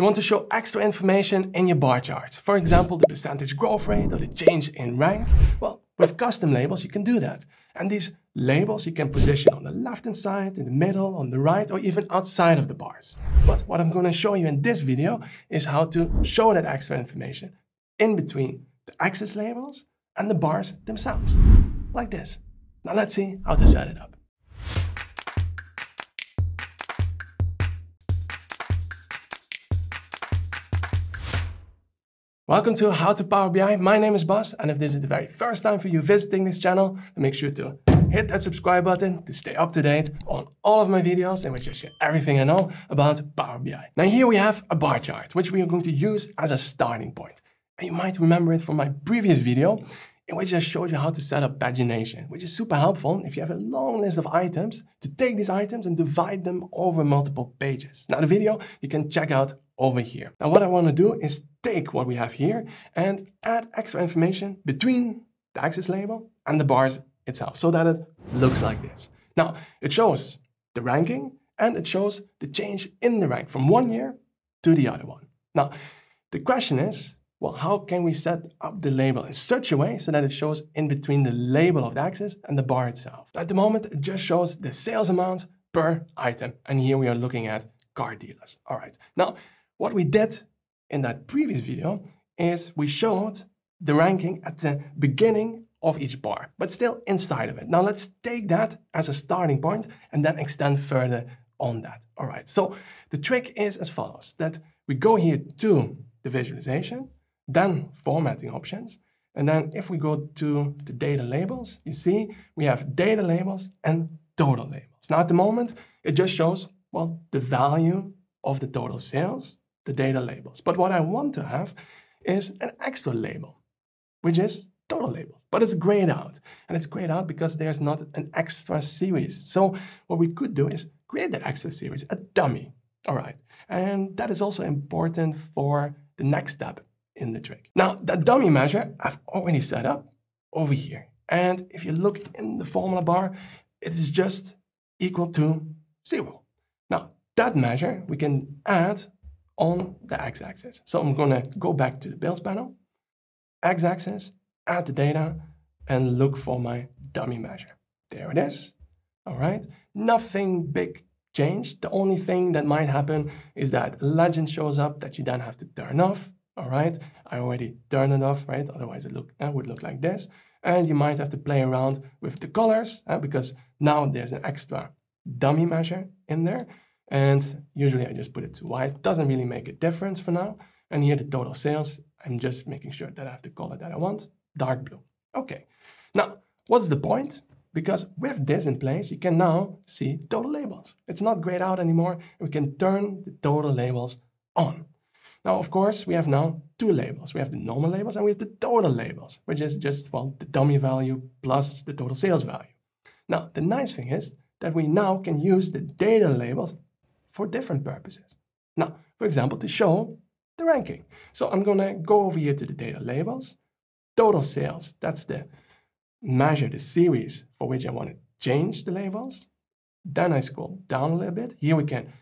You want to show extra information in your bar charts. For example, the percentage growth rate or the change in rank. Well, with custom labels, you can do that. And these labels you can position on the left-hand side, in the middle, on the right, or even outside of the bars. But what I'm going to show you in this video is how to show that extra information in between the axis labels and the bars themselves, like this. Now let's see how to set it up. Welcome to How to Power BI. My name is Bas, and if this is the very first time for you visiting this channel, then make sure to hit that subscribe button to stay up to date on all of my videos in which I share everything I know about Power BI. Now here we have a bar chart, which we are going to use as a starting point. And you might remember it from my previous video, in which I showed you how to set up pagination, which is super helpful if you have a long list of items, to take these items and divide them over multiple pages. Now the video you can check out over here. Now what I want to do is take what we have here and add extra information between the axis label and the bars itself, so that it looks like this. Now it shows the ranking and it shows the change in the rank from one year to the other one. Now the question is, well, how can we set up the label in such a way so that it shows in between the label of the axis and the bar itself? At the moment, it just shows the sales amount per item. And here we are looking at car dealers. All right. Now, what we did in that previous video is we showed the ranking at the beginning of each bar, but still inside of it. Now let's take that as a starting point and then extend further on that. All right, so the trick is as follows, that we go here to the visualization, then formatting options, and then if we go to the data labels, you see we have data labels and total labels. Now at the moment, it just shows, well, the value of the total sales, the data labels. But what I want to have is an extra label, which is total labels, but it's grayed out. And it's grayed out because there's not an extra series. So what we could do is create that extra series, a dummy. All right. And that is also important for the next step in the trick. Now, that dummy measure I've already set up over here. And if you look in the formula bar, it is just equal to 0. Now, that measure we can add on the x-axis. So I'm going to go back to the builds panel, x-axis, add the data, and look for my dummy measure. There it is. All right. Nothing big changed. The only thing that might happen is that legend shows up that you then have to turn off. All right. I already turned it off, right? Otherwise it would look like this. And you might have to play around with the colors because now there's an extra dummy measure in there. And usually I just put it to white. Doesn't really make a difference for now. And here the total sales, I'm just making sure that I have the color that I want, dark blue. Okay, now what's the point? Because with this in place, you can now see total labels. It's not grayed out anymore. We can turn the total labels on. Now, of course, we have now two labels. We have the normal labels and we have the total labels, which is just, well, the dummy value plus the total sales value. Now, the nice thing is that we now can use the data labels for different purposes. Now, for example, to show the ranking. So I'm going to go over here to the data labels, total sales, that's the measure, the series for which I want to change the labels. Then I scroll down a little bit. Here we can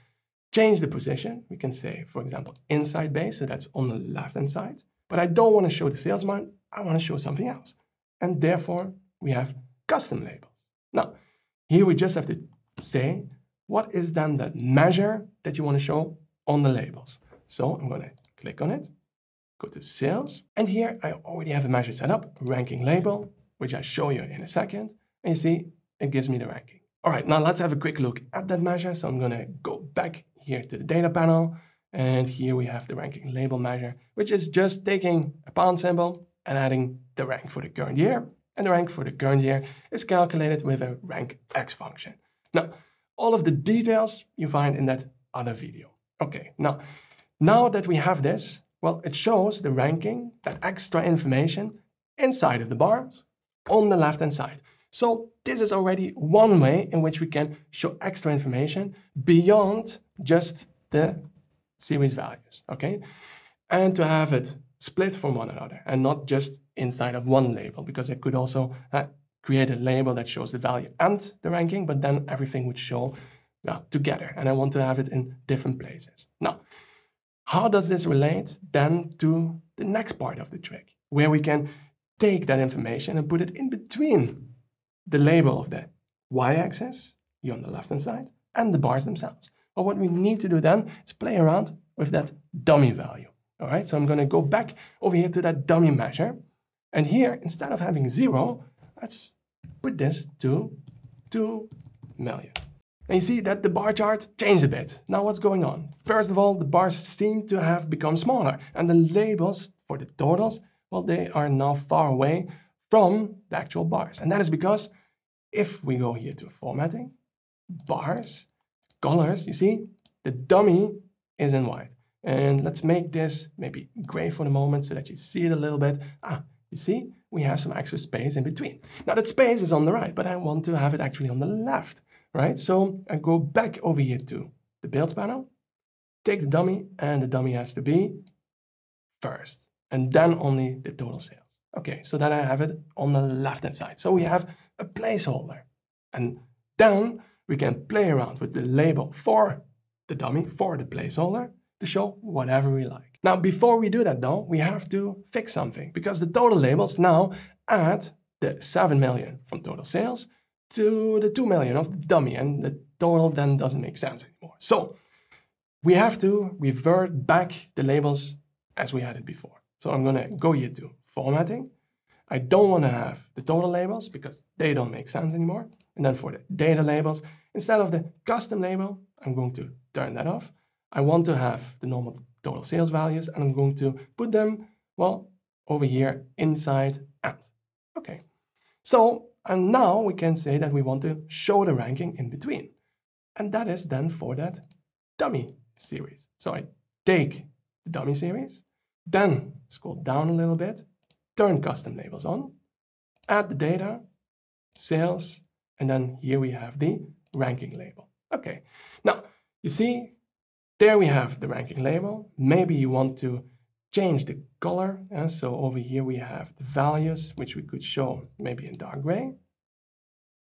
change the position. We can say, for example, inside base, so that's on the left-hand side. But I don't want to show the sales amount. I want to show something else. And therefore, we have custom labels. Now, here we just have to say, what is then that measure that you want to show on the labels? So I'm going to click on it, go to sales, and here I already have a measure set up, ranking label, which I'll show you in a second. And you see, it gives me the ranking. All right, now let's have a quick look at that measure. So I'm going to go back here to the data panel, and here we have the ranking label measure, which is just taking a pound symbol and adding the rank for the current year. And the rank for the current year is calculated with a rank X function. Now, all of the details you find in that other video. Okay, now that we have this, well, it shows the ranking, that extra information inside of the bars on the left-hand side. So this is already one way in which we can show extra information beyond just the series values, okay? And to have it split from one another and not just inside of one label, because it could also create a label that shows the value and the ranking, but then everything would show together. And I want to have it in different places. Now, How does this relate then to the next part of the trick, where we can take that information and put it in between the label of the y-axis, here on the left-hand side, and the bars themselves? Well, what we need to do then is play around with that dummy value. All right, so I'm going to go back over here to that dummy measure. And here, instead of having 0, let's put this to 2 million. And you see that the bar chart changed a bit. Now what's going on? First of all, the bars seem to have become smaller. And the labels for the totals, well, they are now far away from the actual bars. And that is because if we go here to formatting, bars, colors, you see, the dummy is in white. And let's make this maybe gray for the moment so that you see it a little bit. Ah, you see, we have some extra space in between. Now that space is on the right, but I want to have it actually on the left, right? So I go back over here to the build panel, take the dummy, and the dummy has to be first, and then only the total sales. Okay, so then I have it on the left-hand side. So we have a placeholder, and then we can play around with the label for the dummy, for the placeholder, to show whatever we like. Now, before we do that though, we have to fix something, because the total labels now add the 7 million from total sales to the 2 million of the dummy, and the total then doesn't make sense anymore. So we have to revert back the labels as we had it before. So I'm going to go here to formatting. I don't want to have the total labels because they don't make sense anymore. And then for the data labels, instead of the custom label, I'm going to turn that off. I want to have the normal total sales values, and I'm going to put them, well, over here inside and. Okay. So, and now we can say that we want to show the ranking in between. And that is then for that dummy series. So I take the dummy series, then scroll down a little bit, turn custom labels on, add the data, sales, and then here we have the ranking label. Okay. Now, you see, there we have the ranking label. Maybe you want to change the color. And so over here we have the values, which we could show maybe in dark gray.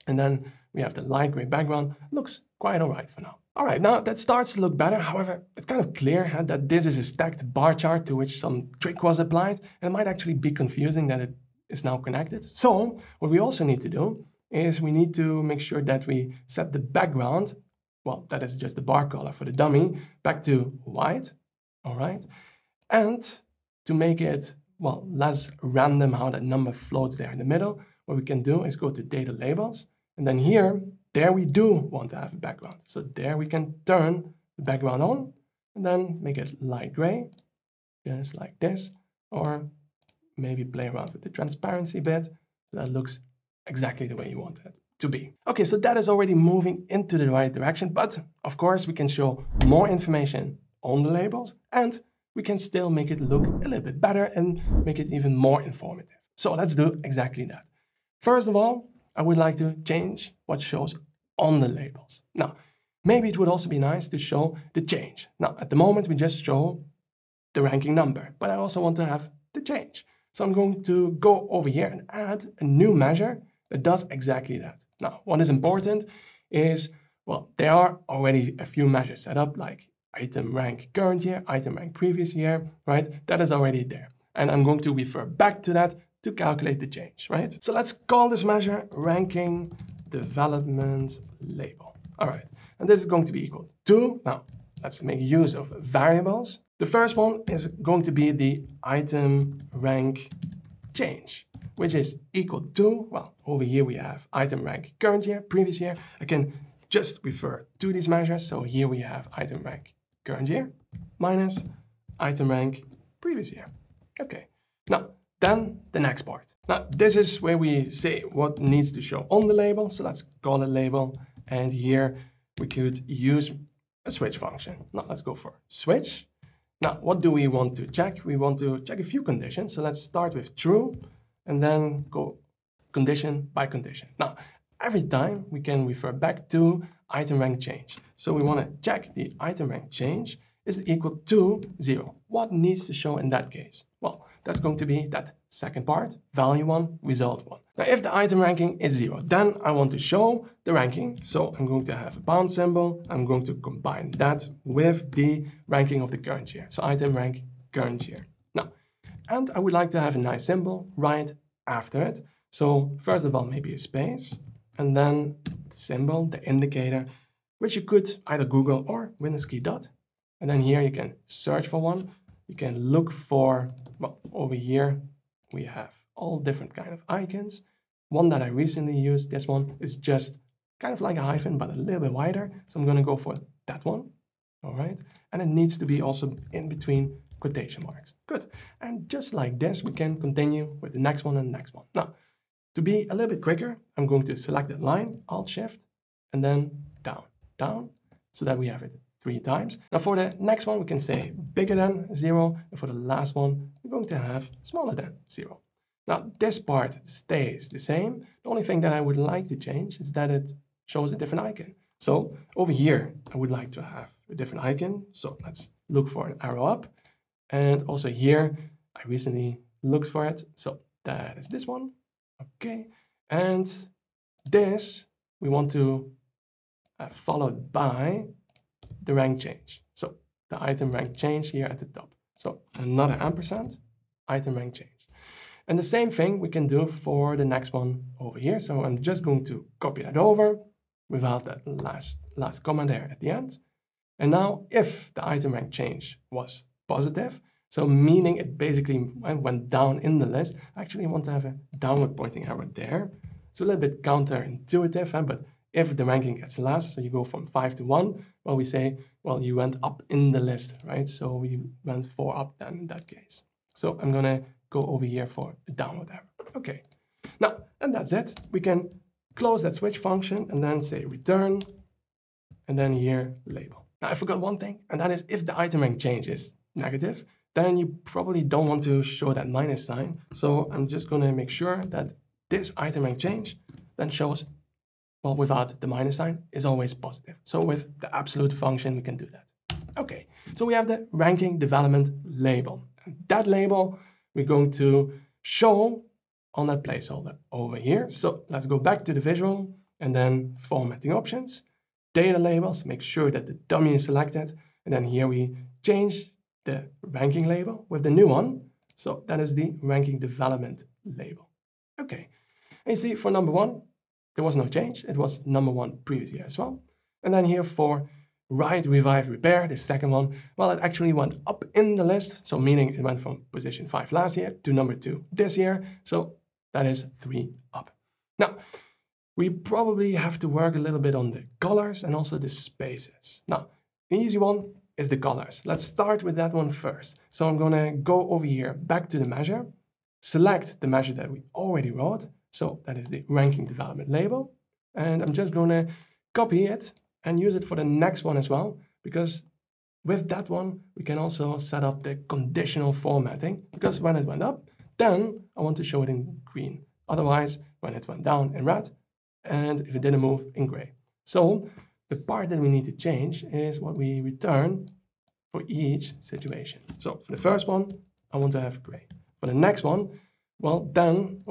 And then we have the light gray background. Looks quite all right for now. All right, now that starts to look better. However, it's kind of clear that this is a stacked bar chart to which some trick was applied. And it might actually be confusing that it is now connected. So what we also need to do is we need to make sure that we set the background, well, that is just the bar color for the dummy, back to white, all right? And to make it, well, less random how that number floats there in the middle, what we can do is go to data labels, and then here, there we do want to have a background. So there we can turn the background on, and then make it light gray, just like this, or maybe play around with the transparency bit, so that looks exactly the way you want it to be. Okay, so that is already moving into the right direction, but of course we can show more information on the labels, and we can still make it look a little bit better and make it even more informative. So let's do exactly that. First of all, I would like to change what shows on the labels. Now, maybe it would also be nice to show the change. Now, at the moment we just show the ranking number, but I also want to have the change. So I'm going to go over here and add a new measure that does exactly that. Now, what is important is, well, there are already a few measures set up, like item rank current year, item rank previous year, right? That is already there. And I'm going to refer back to that to calculate the change, right? So let's call this measure ranking development label. All right, and this is going to be equal to, now, let's make use of variables. The first one is going to be the item rank change, which is equal to, well, over here we have item rank current year, previous year. I can just refer to these measures. So here we have item rank current year minus item rank previous year. Okay, now, then the next part. Now, this is where we say what needs to show on the label. So let's call a label. And here we could use a switch function. Now, let's go for switch. Now, what do we want to check? We want to check a few conditions. So let's start with true, and then go condition by condition. Now, every time we can refer back to item rank change. So we want to check the item rank change is equal to 0. what needs to show in that case? Well, that's going to be that second part, value one, result one. Now, if the item ranking is 0, then I want to show the ranking. So I'm going to have a pound symbol. I'm going to combine that with the ranking of the current year. So item rank current year. Now, and I would like to have a nice symbol right after it. So first of all, maybe a space, and then the symbol, the indicator, which you could either Google or Windows-key dot. And then here you can search for one. You can look for, well, over here we have all different kind of icons. One that I recently used, this one, is just kind of like a hyphen, but a little bit wider. So I'm going to go for that one. All right. And it needs to be also in between quotation marks. Good. And just like this, we can continue with the next one and the next one. Now, to be a little bit quicker, I'm going to select that line, Alt-Shift, and then down, down, so that we have it 3 times. Now for the next one, we can say bigger than 0. And for the last one, we're going to have smaller than 0. Now this part stays the same. The only thing that I would like to change is that it shows a different icon. So over here, I would like to have a different icon. So let's look for an arrow up. And also here, I recently looked for it. So that is this one. Okay. And this, we want to have followed by the rank change. So the item rank change here at the top. So another ampersand, item rank change. And the same thing we can do for the next one over here. So I'm just going to copy that over without that last comma there at the end. And now if the item rank change was positive, so meaning it basically went down in the list, I actually want to have a downward pointing arrow there. It's a little bit counterintuitive, but if the ranking gets less, so you go from 5 to 1, well, we say, well, you went up in the list, right? So we went 4 up then in that case. So I'm going to go over here for a downward arrow. Okay. Now, and that's it. We can close that switch function and then say return, and then here label. Now, I forgot one thing, and that is if the item rank change is negative, then you probably don't want to show that minus sign. So I'm just going to make sure that this item rank change then shows, well, without the minus sign, is always positive. So with the absolute function, we can do that. Okay, so we have the ranking development label. And that label we're going to show on that placeholder over here. So let's go back to the visual and then formatting options, data labels, make sure that the dummy is selected. And then here we change the ranking label with the new one. So that is the ranking development label. Okay, and you see for number 1, there was no change. It was number 1 previous year as well. And then here for write, revive, repair, the second one, well, it actually went up in the list. So meaning it went from position 5 last year to number 2 this year. So that is 3 up. Now, we probably have to work a little bit on the colors and also the spaces. Now, an easy one is the colors. Let's start with that one first. So I'm going to go over here back to the measure, select the measure that we already wrote. So that is the ranking development label. And I'm just going to copy it and use it for the next one as well, because with that one, we can also set up the conditional formatting, because when it went up, then I want to show it in green. Otherwise, when it went down in red, and if it didn't move in gray. So the part that we need to change is what we return for each situation. So for the first one, I want to have gray. For the next one, well, then,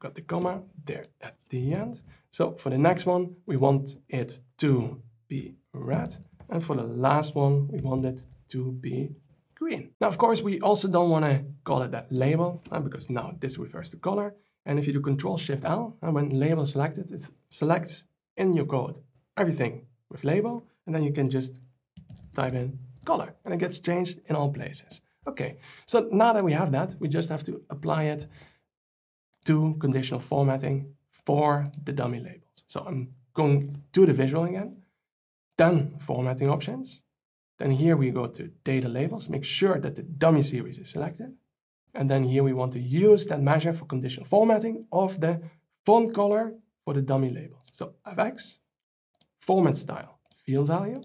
got the comma there at the end. So for the next one, we want it to be red. And for the last one, we want it to be green. Now, of course, we also don't want to call it that label, because now this refers to color. And if you do Control-Shift-L, and when label is selected, it selects in your code everything with label. And then you can just type in color, and it gets changed in all places. Okay, so now that we have that, we just have to apply it to conditional formatting for the dummy labels. So I'm going to the visual again, then formatting options. Then here we go to data labels, make sure that the dummy series is selected. And then here we want to use that measure for conditional formatting of the font color for the dummy labels. So FX, format style, field value.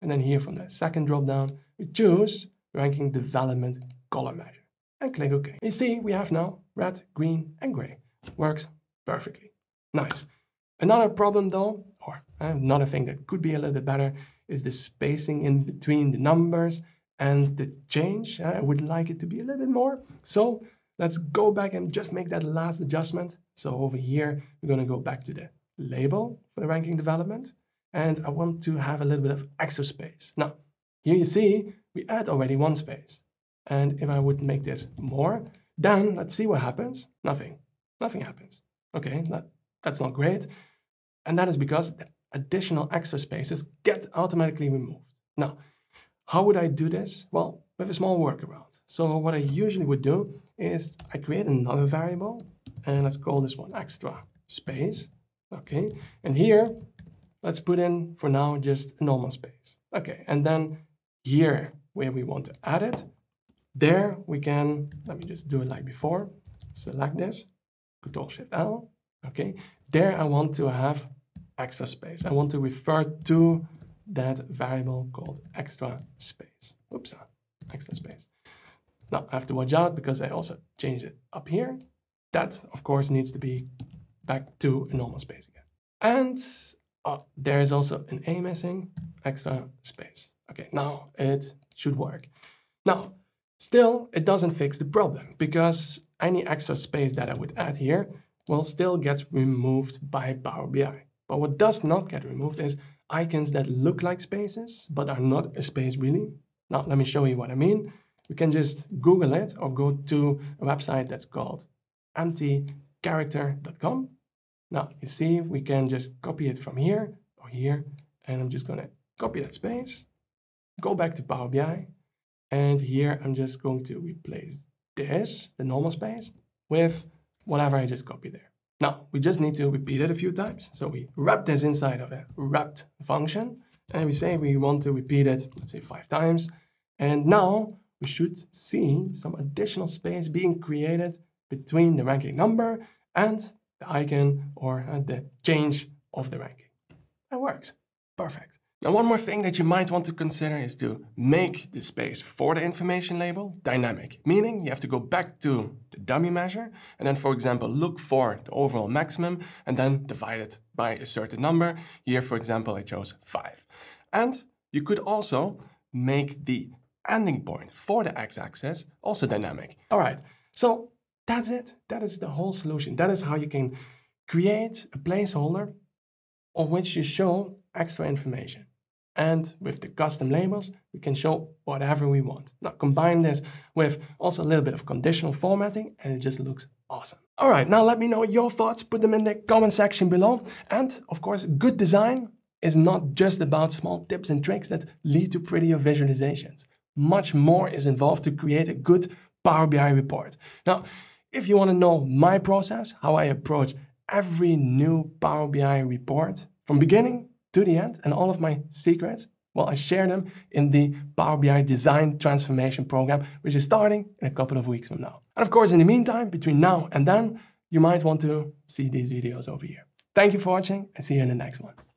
And then here from the second dropdown, we choose ranking development color measure. And click OK. You see, we have now red, green, and gray. Works perfectly. Nice. Another problem though, or another thing that could be a little bit better, is the spacing in between the numbers And the change, I would like it to be a little bit more. So let's go back and just make that last adjustment. So over here, we're going to go back to the label for the ranking development. And I want to have a little bit of extra space. Now, here you see, we add already one space. And if I would make this more, then let's see what happens. Nothing. Nothing happens. Okay, that's not great. And that is because the additional extra spaces get automatically removed. Now, how would I do this? Well, with a small workaround. So what I usually would do is I create another variable, and let's call this one extra space. Okay, and here, let's put in, for now, just a normal space. Okay, and then here, where we want to add it, there we can, let me just do it like before, select this, Ctrl-Shift-L, okay. There I want to have extra space. I want to refer to that variable called extra space. Oops, extra space. Now, I have to watch out because I also changed it up here. That, of course, needs to be back to a normal space again. And there is also an A missing, extra space. Okay, now it should work. Now, still, it doesn't fix the problem because any extra space that I would add here will still get removed by Power BI. But what does not get removed is icons that look like spaces, but are not a space really. Now, let me show you what I mean. You can just Google it or go to a website that's called emptycharacter.com. Now, you see, we can just copy it from here or here, and I'm just going to copy that space, go back to Power BI, and here I'm just going to replace this, the normal space, with whatever I just copied there. Now, we just need to repeat it a few times. So we wrap this inside of a wrapped function, and we say we want to repeat it, let's say 5 times. And now we should see some additional space being created between the ranking number and the icon or the change of the ranking. That works. Perfect. Now, one more thing that you might want to consider is to make the space for the information label dynamic, meaning you have to go back to the dummy measure and then, for example, look for the overall maximum and then divide it by a certain number. Here, for example, I chose 5. And you could also make the ending point for the x-axis also dynamic. All right, so that's it. That is the whole solution. That is how you can create a placeholder on which you show extra information. And with the custom labels, we can show whatever we want. Now combine this with also a little bit of conditional formatting and it just looks awesome. All right, now let me know your thoughts. Put them in the comment section below. And of course, good design is not just about small tips and tricks that lead to prettier visualizations. Much more is involved to create a good Power BI report. Now, if you want to know my process, how I approach every new Power BI report from beginning to the end and all of my secrets, well, I share them in the Power BI Design Transformation Program, which is starting in a couple of weeks from now. And of course, in the meantime, between now and then, you might want to see these videos over here. Thank you for watching and see you in the next one.